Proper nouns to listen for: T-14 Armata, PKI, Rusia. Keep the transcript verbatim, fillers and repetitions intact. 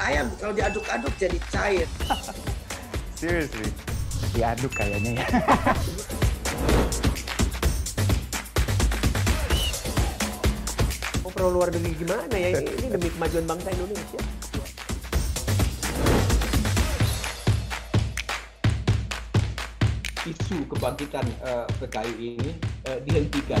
ayam kalau diaduk-aduk jadi cair. Seriously, diaduk kayaknya ya. Oh, perlu luar negeri gimana ya ini, ini demi kemajuan bangsa Indonesia. Isu kebangkitan uh, P K I ini uh, dihentikan.